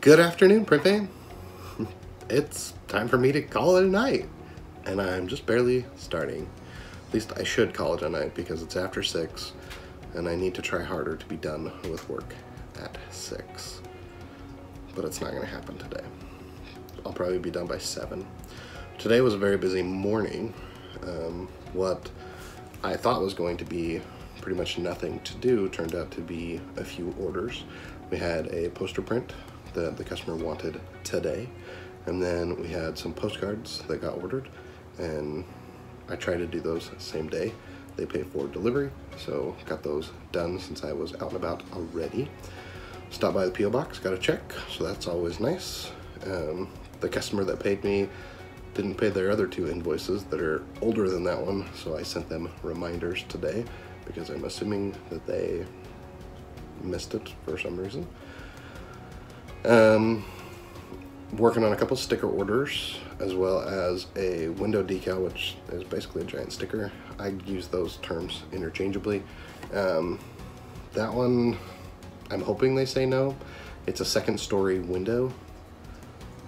Good afternoon, Print Fam. It's time for me to call it a night, and I'm just barely starting. At least I should call it a night because it's after 6, and I need to try harder to be done with work at 6. But it's not going to happen today. I'll probably be done by 7. Today was a very busy morning. What I thought was going to be pretty much nothing to do turned out to be a few orders. We had a poster print that the customer wanted today, and then we had some postcards that got ordered, and I tried to do those same day. They pay for delivery, so got those done since I was out and about already. Stopped by the P.O. box, got a check, so that's always nice. The customer that paid me didn't pay their other two invoices that are older than that one, so I sent them reminders today because I'm assuming that they missed it for some reason. Working on a couple sticker orders, as well as a window decal, which is basically a giant sticker. I use those terms interchangeably. That one, I'm hoping they say no. It's a second-story window,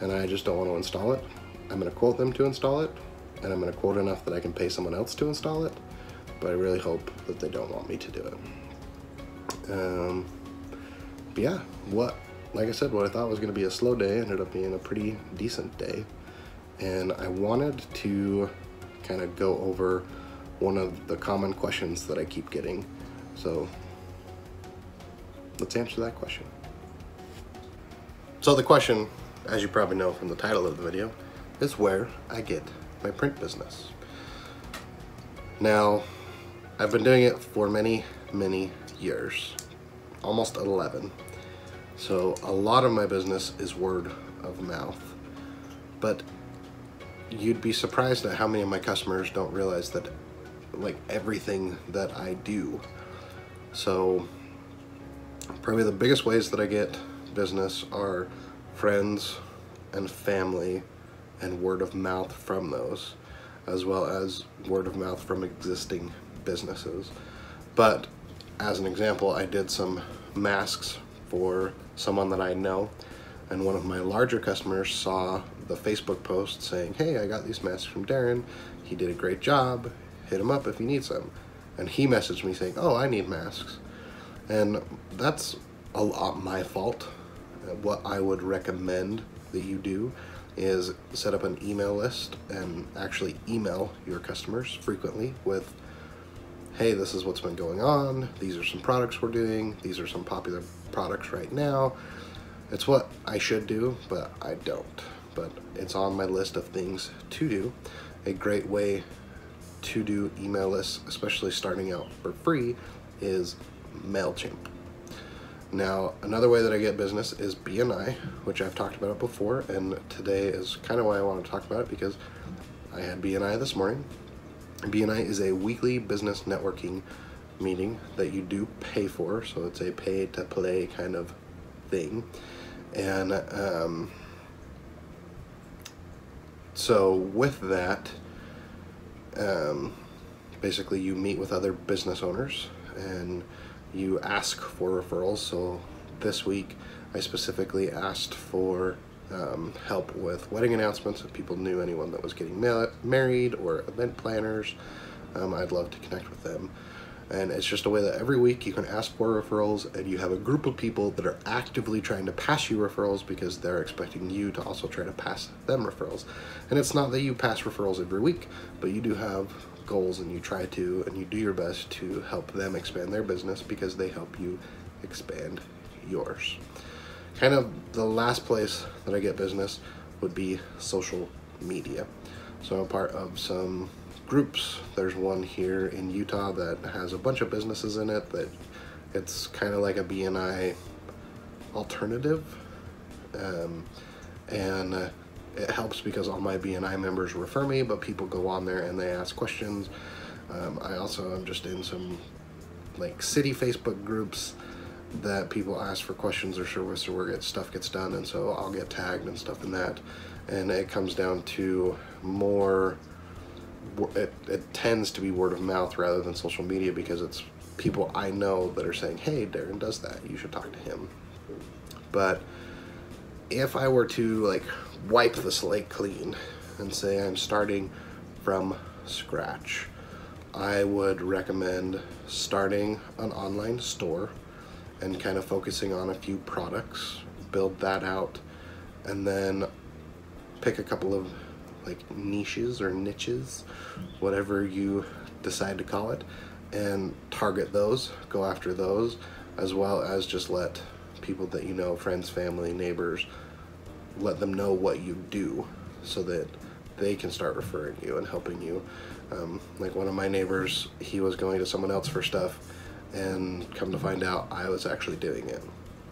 and I just don't want to install it. I'm going to quote them to install it, and I'm going to quote enough that I can pay someone else to install it, but I really hope that they don't want me to do it. But yeah, like I said, what I thought was going to be a slow day ended up being a pretty decent day, and I wanted to kind of go over one of the common questions that I keep getting, so let's answer that question. So the question, as you probably know from the title of the video, is where I get my print business. Now, I've been doing it for many, many years, almost 11. So a lot of my business is word of mouth, but you'd be surprised at how many of my customers don't realize that, like, everything that I do. So probably the biggest ways that I get business are friends and family and word of mouth from those, as well as word of mouth from existing businesses. But as an example, I did some masks for someone that I know, and one of my larger customers saw the Facebook post saying, "Hey, I got these masks from Darren. He did a great job. Hit him up if you need some." And he messaged me saying, "Oh, I need masks." And that's a lot my fault. What I would recommend that you do is set up an email list and actually email your customers frequently with, "Hey, this is what's been going on. These are some products we're doing. These are some popular products right now." It's what I should do, but I don't. But it's on my list of things to do. A great way to do email lists, especially starting out for free, is MailChimp. Now, another way that I get business is BNI, which I've talked about it before, and today is kind of why I want to talk about it, because I had BNI this morning. BNI is a weekly business networking meeting that you do pay for, so it's a pay-to-play kind of thing. And so with that, basically you meet with other business owners and you ask for referrals. So this week I specifically asked for help with wedding announcements. If people knew anyone that was getting married or event planners, I'd love to connect with them. And it's just a way that every week you can ask for referrals, and you have a group of people that are actively trying to pass you referrals because they're expecting you to also try to pass them referrals. And it's not that you pass referrals every week, but you do have goals, and you try to, and you do your best to help them expand their business because they help you expand yours. Kind of the last place that I get business would be social media. So I'm a part of some groups. There's one here in Utah that has a bunch of businesses in it, that it's kind of like a BNI alternative. And it helps because all my BNI members refer me, but people go on there and they ask questions. I also am just in some, like, city Facebook groups that people ask for questions or service or where stuff gets done, and so I'll get tagged and stuff in that. And it comes down to more, it tends to be word of mouth rather than social media because it's people I know that are saying, hey, Darren does that, you should talk to him. But if I were to like wipe the slate clean and say I'm starting from scratch, I would recommend starting an online store and kind of focusing on a few products, build that out, and then pick a couple of like niches or niches, whatever you decide to call it, and target those, go after those, as well as just let people that you know, friends, family, neighbors, let them know what you do so that they can start referring you and helping you. Like one of my neighbors, he was going to someone else for stuff, and come to find out I was actually doing it.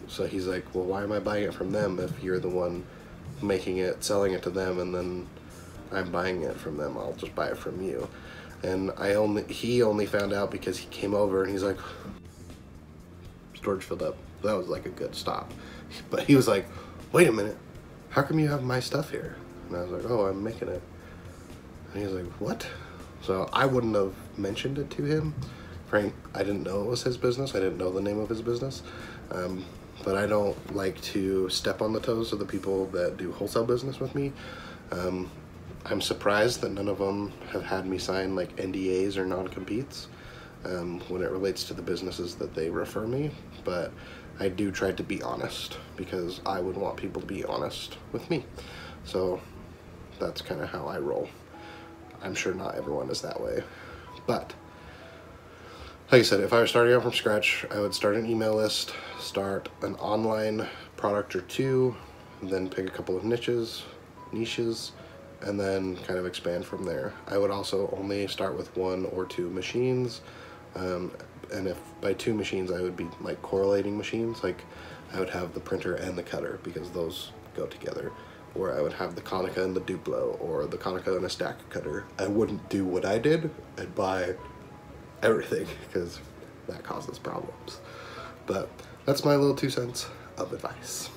So he's like, well, why am I buying it from them if you're the one making it, selling it to them, and then I'm buying it from them? I'll just buy it from you. And he only found out because he came over and he's like, storage filled up. That was like a good stop. But he was like, wait a minute, how come you have my stuff here? And I was like, oh, I'm making it. And he was like, what? So I wouldn't have mentioned it to him. Frank, I didn't know it was his business. I didn't know the name of his business. But I don't like to step on the toes of the people that do wholesale business with me. I'm surprised that none of them have had me sign like NDAs or non-competes when it relates to the businesses that they refer me. But I do try to be honest because I would want people to be honest with me. So that's kind of how I roll. I'm sure not everyone is that way. But like I said, if I were starting out from scratch, I would start an email list, start an online product or two, and then pick a couple of niches, and then kind of expand from there. I would also only start with one or two machines. And if by two machines, I would be like correlating machines. Like I would have the printer and the cutter because those go together. Or I would have the Konica and the Duplo, or the Konica and a stack cutter. I wouldn't do what I did and buy everything because that causes problems. But that's my little 2 cents of advice.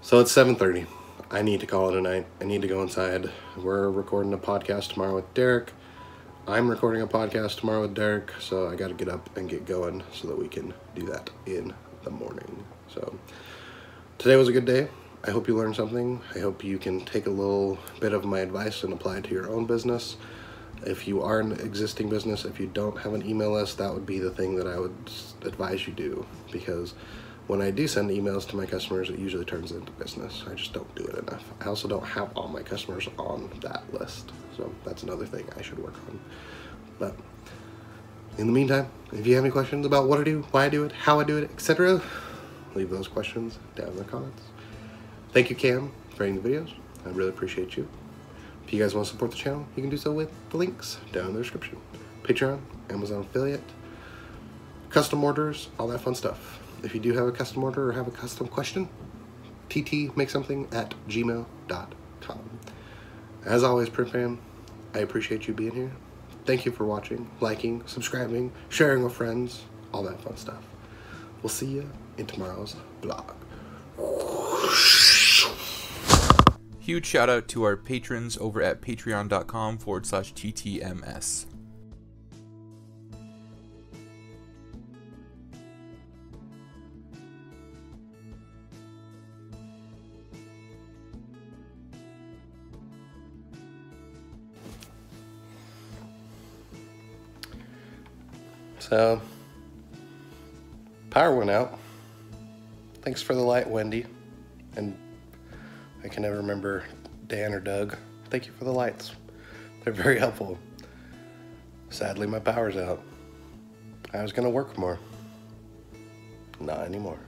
So it's 7:30. I need to call it a night. I need to go inside. We're recording a podcast tomorrow with Derek. I'm recording a podcast tomorrow with Derek, so I got to get up and get going so that we can do that in the morning. So today was a good day. I hope you learned something. I hope you can take a little bit of my advice and apply it to your own business. If you are an existing business, if you don't have an email list, that would be the thing that I would advise you do, because when I do send emails to my customers, it usually turns into business. I just don't do it enough. I also don't have all my customers on that list. So that's another thing I should work on. But in the meantime, if you have any questions about what I do, why I do it, how I do it, etc., leave those questions down in the comments. Thank you, Cam, for making the videos. I really appreciate you. If you guys want to support the channel, you can do so with the links down in the description. Patreon, Amazon affiliate, custom orders, all that fun stuff. If you do have a custom order or have a custom question, ttmakesomething@gmail.com. As always, Print Fam, I appreciate you being here. Thank you for watching, liking, subscribing, sharing with friends, all that fun stuff. We'll see you in tomorrow's vlog. Huge shout out to our patrons over at patreon.com/ttms. So, power went out. Thanks for the light, Wendy. And I can never remember Dan or Doug. Thank you for the lights. They're very helpful. Sadly, my power's out. I was gonna work more. Not anymore.